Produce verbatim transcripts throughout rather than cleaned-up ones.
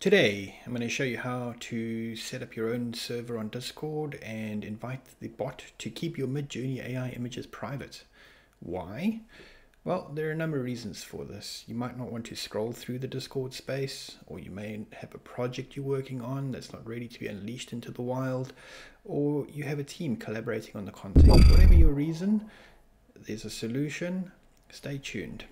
Today, I'm going to show you how to set up your own server on Discord and invite the bot to keep your Midjourney A I images private. Why? Well, there are a number of reasons for this. You might not want to scroll through the Discord space, or you may have a project you're working on that's not ready to be unleashed into the wild, or you have a team collaborating on the content. Whatever your reason, there's a solution. Stay tuned.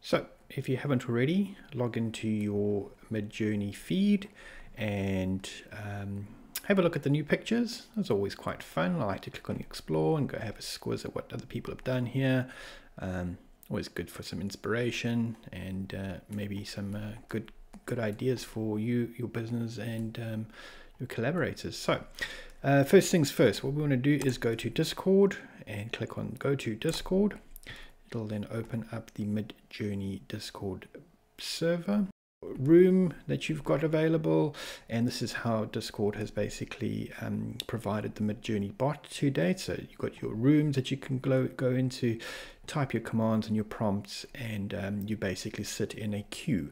So if you haven't already, log into your Midjourney feed and um, have a look at the new pictures. That's always quite fun. I like to click on the explore and go have a squiz at what other people have done here. Um, always good for some inspiration and uh, maybe some uh, good good ideas for you, your business and um, your collaborators. So uh, first things first, what we want to do is go to Discord and click on go to Discord. It'll then open up the Midjourney Discord server room that you've got available, and this is how Discord has basically um, provided the Midjourney bot to date. So you've got your rooms that you can go, go into, type your commands and your prompts, and um, you basically sit in a queue.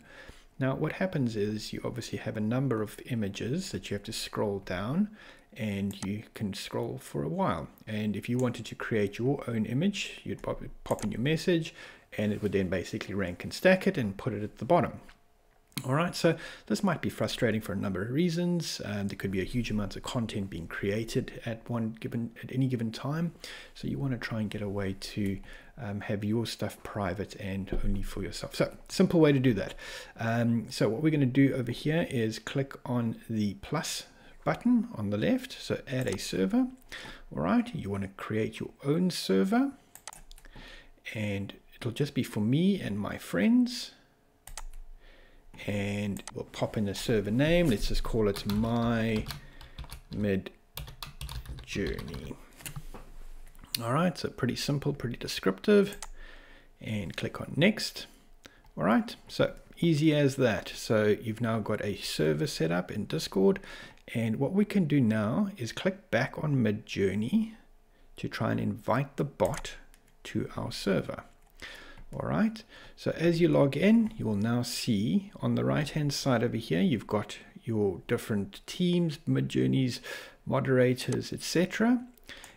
Now what happens is you obviously have a number of images that you have to scroll down, and you can scroll for a while. And if you wanted to create your own image, you'd pop, pop in your message, and it would then basically rank and stack it and put it at the bottom. All right, so this might be frustrating for a number of reasons. Um, there could be a huge amount of content being created at one given at any given time. So you want to try and get a way to um, have your stuff private and only for yourself. So simple way to do that. Um, so what we're going to do over here is click on the plus button on the left. So add a server. All right, you want to create your own server, and it'll just be for me and my friends. And we'll pop in a server name. Let's just call it My Midjourney. All right, so pretty simple, pretty descriptive, and click on next. All right, so easy as that. So you've now got a server set up in Discord, and what we can do now is click back on Midjourney to try and invite the bot to our server. All right, so as you log in, you will now see on the right hand side over here, you've got your different teams, Midjourneys, moderators, et cetera.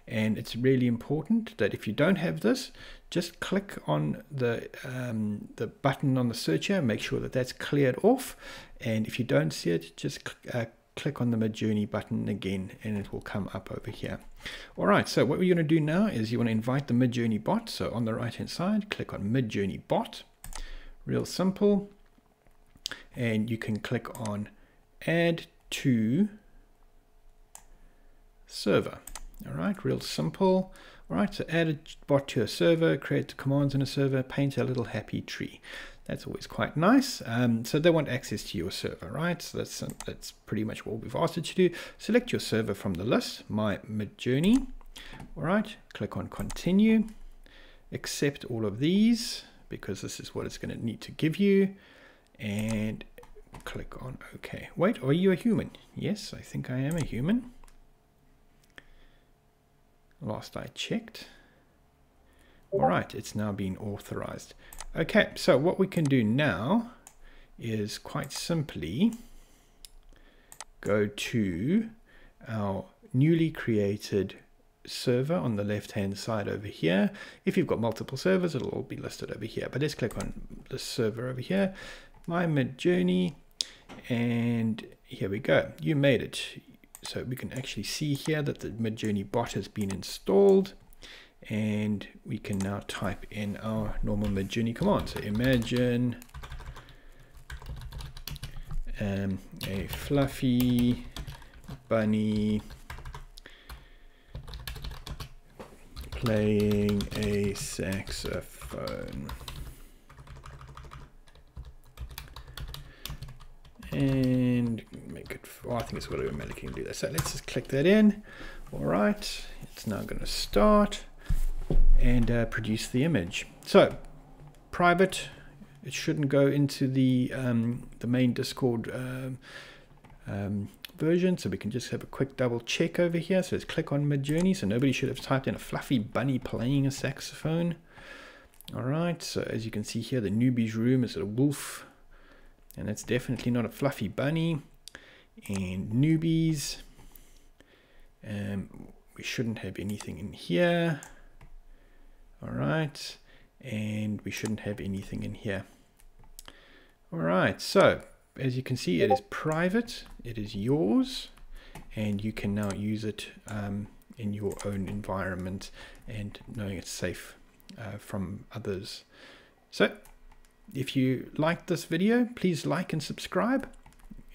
And it's really important that if you don't have this, just click on the, um, the button on the searcher, make sure that that's cleared off. And if you don't see it, just click, uh, click on the Midjourney button again, and it will come up over here. All right, so what we're going to do now is you want to invite the Midjourney bot. So on the right hand side, click on Midjourney bot, real simple, and you can click on add to server. All right, real simple. All right, so add a bot to a server, create the commands in a server, paint a little happy tree. That's always quite nice. Um, so they want access to your server, right? So that's, that's pretty much what we've asked it to do. Select your server from the list, My Midjourney. All right, click on continue. Accept all of these because this is what it's going to need to give you. And click on OK. Wait, are you a human? Yes, I think I am a human. Last I checked. All right, it's now been authorized. Okay, so what we can do now is quite simply go to our newly created server on the left-hand side over here. If you've got multiple servers, it'll all be listed over here, but let's click on the server over here, My Midjourney, and here we go. You made it. So we can actually see here that the Midjourney bot has been installed, and we can now type in our normal Midjourney command. So imagine um, a fluffy bunny playing a saxophone, and make it, oh, I think it's what we're making do that. So let's just click that in. All right, it's now going to start and uh, produce the image. So private, it shouldn't go into the um, the main Discord um, um, version. So we can just have a quick double check over here. So let's click on Midjourney. So nobody should have typed in a fluffy bunny playing a saxophone. All right, so as you can see here, the newbie's room is a wolf, and that's definitely not a fluffy bunny. And newbies, um, we shouldn't have anything in here. All right, and we shouldn't have anything in here. All right, so as you can see, it is private, it is yours, and you can now use it um, in your own environment and knowing it's safe uh, from others. So if you liked this video, please like and subscribe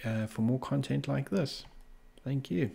uh, for more content like this. Thank you.